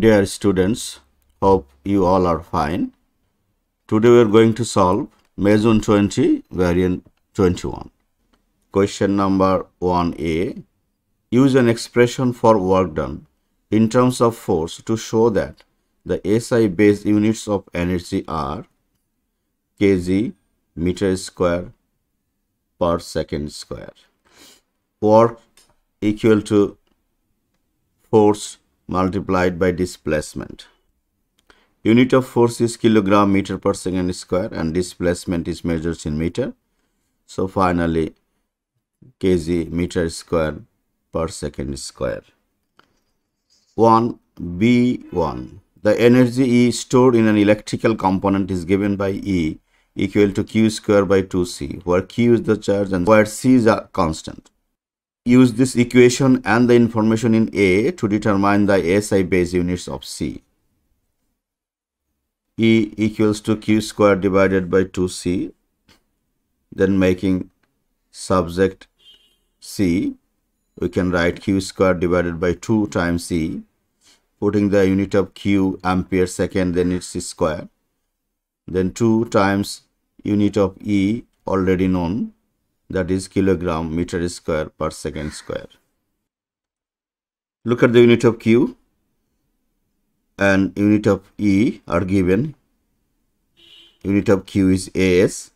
Dear students, hope you all are fine. Today we are going to solve Meson 20 variant 21. Question number 1a. Use an expression for work done in terms of force to show that the SI base units of energy are kg, meter square, per second square. Work equal to force multiplied by displacement. Unit of force is kilogram meter per second square and displacement is measured in meter. So finally kg meter square per second square. 1b1. The energy E stored in an electrical component is given by E equal to Q square by 2C, where Q is the charge and where C is a constant. Use this equation and the information in A to determine the SI base units of C. E equals to Q square divided by 2C, then making subject C, we can write Q square divided by 2 times C, putting the unit of Q ampere second, then it's square, then 2 times unit of E already known, that is kilogram meter square per second square. Look at the unit of Q and unit of E are given. Unit of Q is AS,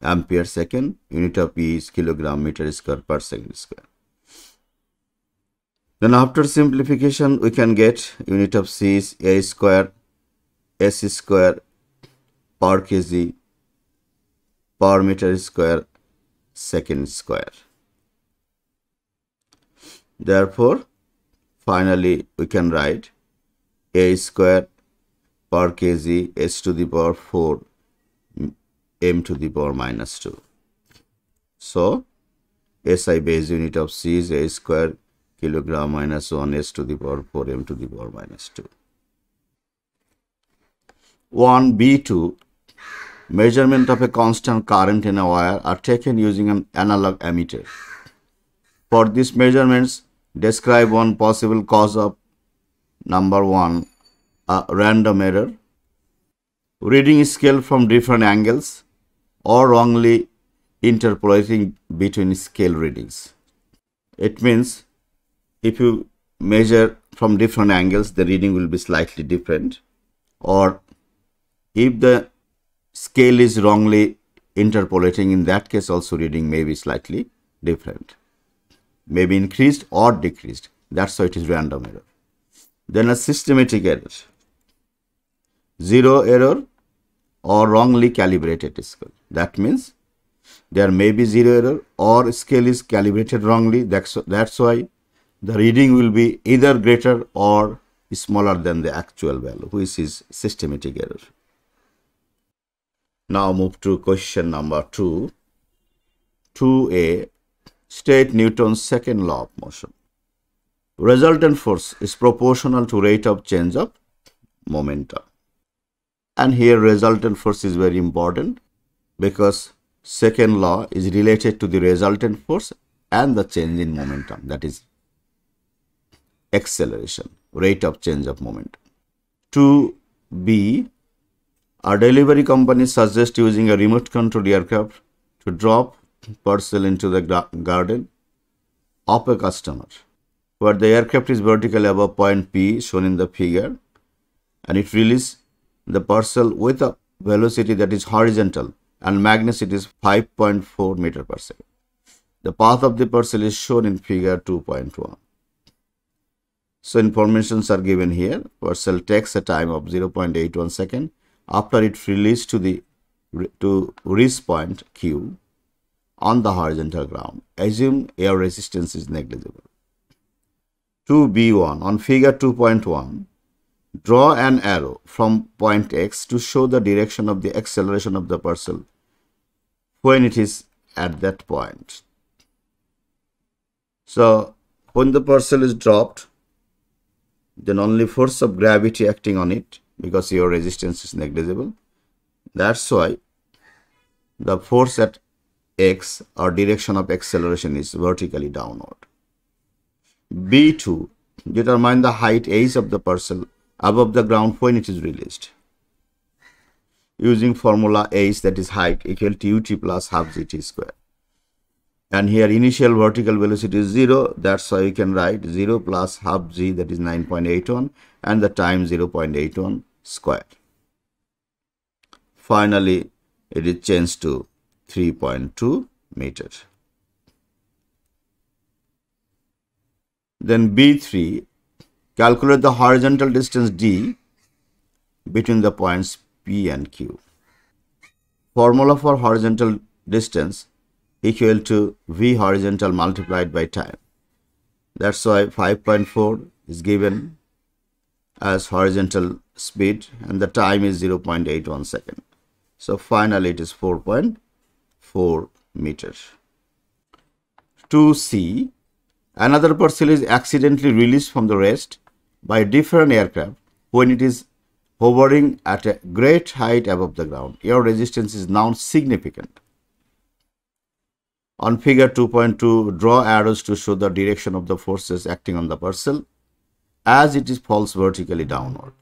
ampere second. Unit of E is kilogram meter square per second square. Then after simplification, we can get unit of C is A square, S square per kg per meter square second square. Therefore, finally we can write A square per kg S to the power 4 M to the power minus 2. So SI base unit of C is A square kilogram minus 1 S to the power 4 M to the power minus 2. 1b2. Measurement of a constant current in a wire are taken using an analog ammeter. For these measurements, describe one possible cause of: number 1, a random error, reading scale from different angles, or wrongly interpolating between scale readings. It means if you measure from different angles, the reading will be slightly different, or if the scale is wrongly interpolating, in that case also reading may be slightly different, may be increased or decreased. That's why it is random error. Then a systematic error, zero error or wrongly calibrated scale. That means there may be zero error or scale is calibrated wrongly. That's why the reading will be either greater or smaller than the actual value, which is systematic error. Now move to question number 2. 2a. State Newton's second law of motion. Resultant force is proportional to rate of change of momentum. And here resultant force is very important because second law is related to the resultant force and the change in momentum, that is acceleration, rate of change of momentum. 2b. A delivery company suggests using a remote controlled aircraft to drop parcel into the garden of a customer, where the aircraft is vertically above point P shown in the figure, and it releases the parcel with a velocity that is horizontal and magnitude is 5.4 meter per second. The path of the parcel is shown in figure 2.1. So informations are given here. Parcel takes a time of 0.81 second. After it released to reach point Q on the horizontal ground, assume air resistance is negligible. 2b1. On figure 2.1, draw an arrow from point X to show the direction of the acceleration of the parcel when it is at that point. So when the parcel is dropped, then only force of gravity acting on it, because your resistance is negligible. That's why the force at X or direction of acceleration is vertically downward. B2. Determine the height H of the parcel above the ground when it is released, using formula H, that is height, equal to ut plus half gt square. And here initial vertical velocity is 0, that's why you can write 0 plus half g, that is 9.81, and the time 0.81 square. Finally, it is changed to 3.2 meter. Then B3, calculate the horizontal distance D between the points P and Q. Formula for horizontal distance equal to V horizontal multiplied by time. That's why 5.4 is given as horizontal speed and the time is 0.81 second. So finally it is 4.4 meters. 2C, another parcel is accidentally released from the rest by different aircraft when it is hovering at a great height above the ground. Air resistance is now significant. On figure 2.2, draw arrows to show the direction of the forces acting on the parcel as it is falls vertically downward.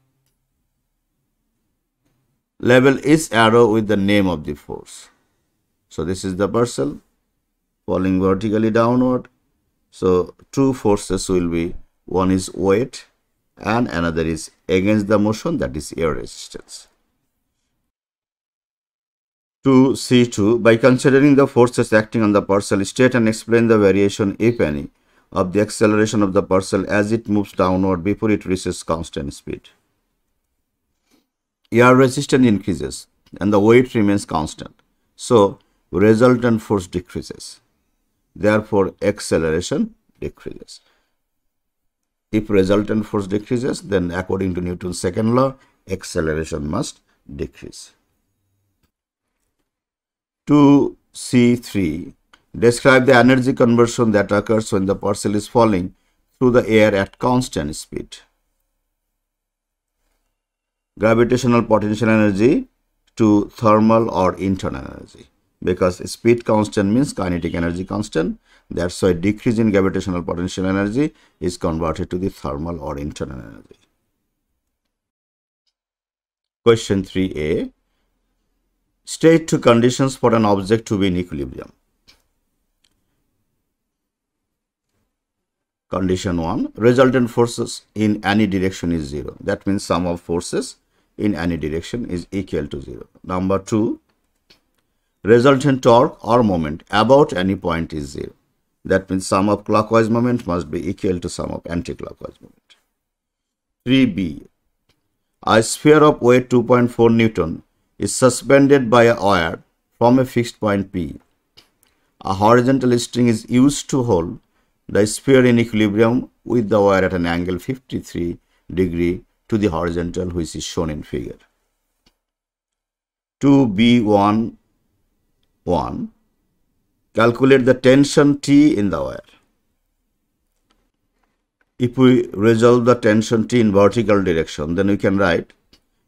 Label each arrow with the name of the force. So this is the parcel falling vertically downward. So two forces will be, one is weight and another is against the motion, that is air resistance. 2C2, by considering the forces acting on the parcel, state and explain the variation, if any, of the acceleration of the parcel as it moves downward before it reaches constant speed. Air resistance increases and the weight remains constant. So resultant force decreases. Therefore, acceleration decreases. If resultant force decreases, then according to Newton's second law, acceleration must decrease. 2C3. Describe the energy conversion that occurs when the parcel is falling through the air at constant speed. Gravitational potential energy to thermal or internal energy. Because speed constant means kinetic energy constant, that's why decrease in gravitational potential energy is converted to the thermal or internal energy. Question 3A, state two conditions for an object to be in equilibrium. Condition 1, resultant forces in any direction is 0. That means sum of forces in any direction is equal to 0. Number 2, resultant torque or moment about any point is 0. That means sum of clockwise moment must be equal to sum of anti-clockwise moment. 3B. A sphere of weight 2.4 Newton is suspended by a wire from a fixed point P. A horizontal string is used to hold the sphere in equilibrium with the wire at an angle 53 degree to the horizontal, which is shown in figure. 2B1. Calculate the tension T in the wire. If we resolve the tension T in vertical direction, then we can write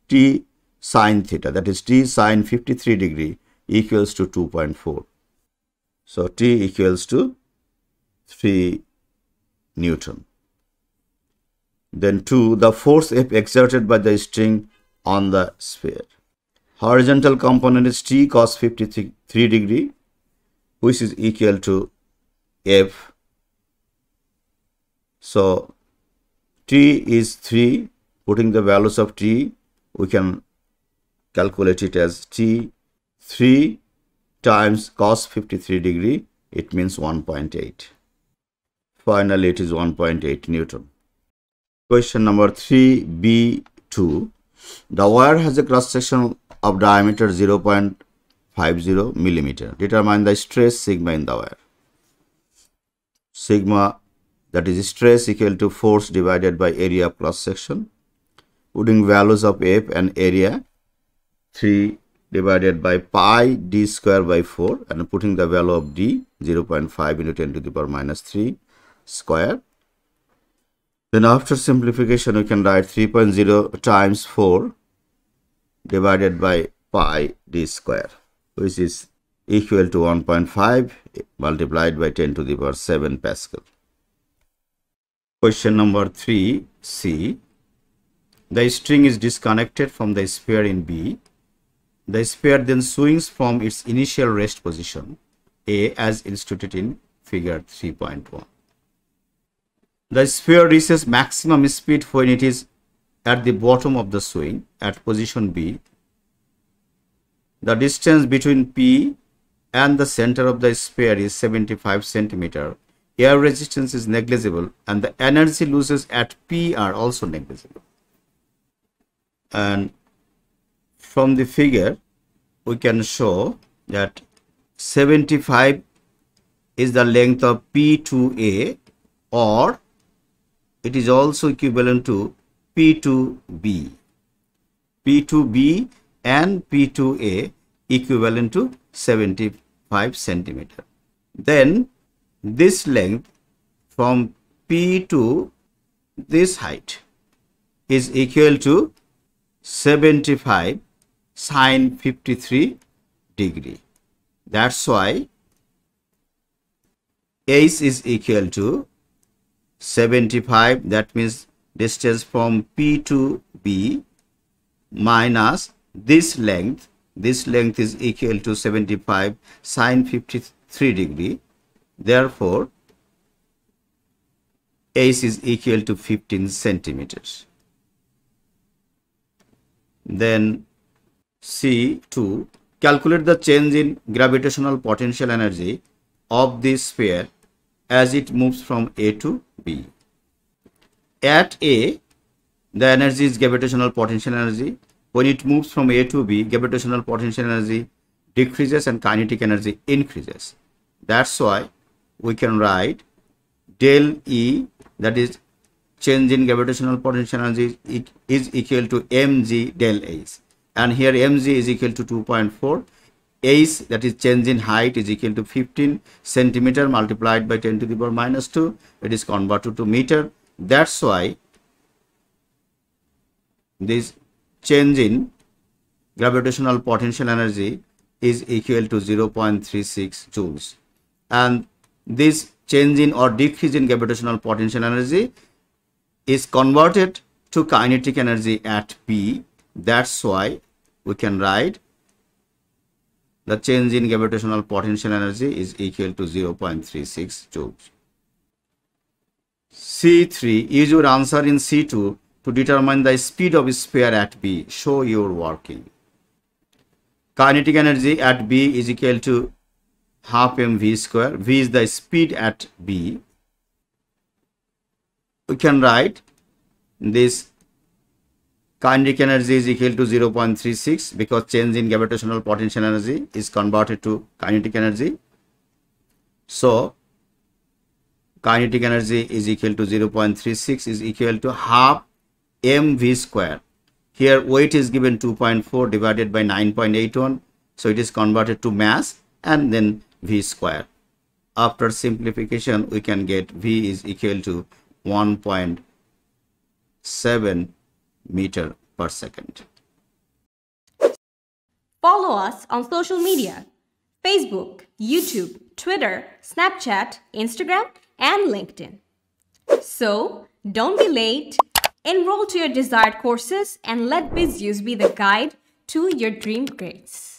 T sine theta, that is T sine 53 degree equals to 2.4. So T equals to 3 Newton. Then 2, the force F exerted by the string on the sphere. Horizontal component is T cos 53 degree, which is equal to F. So T is 3, putting the values of T, we can calculate it as T 3 times cos 53 degree, it means 1.8. Finally, it is 1.8 Newton. Question number 3B2. The wire has a cross section of diameter 0.50 millimeter. Determine the stress sigma in the wire. Sigma, that is stress equal to force divided by area of cross section. Putting values of F and area, 3 divided by pi d square by 4, and putting the value of d, 0.5 into 10 to the power minus 3 square. Then after simplification, we can write 3.0 times 4 divided by pi d square, which is equal to 1.5 multiplied by 10 to the power 7 Pascal. Question number 3C. The string is disconnected from the sphere in B. The sphere then swings from its initial rest position A as illustrated in figure 3.1. The sphere reaches maximum speed when it is at the bottom of the swing at position B. The distance between P and the center of the sphere is 75 centimeter. Air resistance is negligible and the energy losses at P are also negligible. And from the figure, we can show that 75 is the length of P to A, or it is also equivalent to P to B. P to B and P to A equivalent to 75 centimeter. Then this length from P to this height is equal to 75 sine 53 degree. That's why H is equal to 75, that means distance from P to B, minus this length. This length is equal to 75 sine 53 degree. Therefore, H is equal to 15 centimeters. Then C2, calculate the change in gravitational potential energy of the sphere as it moves from A to B. At A, the energy is gravitational potential energy. When it moves from A to B, gravitational potential energy decreases and kinetic energy increases. That's why we can write del E, that is change in gravitational potential energy, is equal to mg del H. And here mg is equal to 2.4. H, that is change in height, is equal to 15 centimeter multiplied by 10 to the power minus 2. It is converted to meter. That's why this change in gravitational potential energy is equal to 0.36 joules. And this change in or decrease in gravitational potential energy is converted to kinetic energy at P. That's why we can write the change in gravitational potential energy is equal to 0.36 joules. C3, use your answer in C2 to determine the speed of sphere at B. Show your working. Kinetic energy at B is equal to half mv square. V is the speed at B. We can write this kinetic energy is equal to 0.36 because change in gravitational potential energy is converted to kinetic energy. So, kinetic energy is equal to 0.36 is equal to half mv square. Here weight is given 2.4 divided by 9.81. So, it is converted to mass and then v square. After simplification, we can get v is equal to 1.7 meter per second. Follow us on social media, Facebook, YouTube, Twitter, Snapchat, Instagram, and LinkedIn. So don't be late, enroll to your desired courses and let Bizuz be the guide to your dream grades.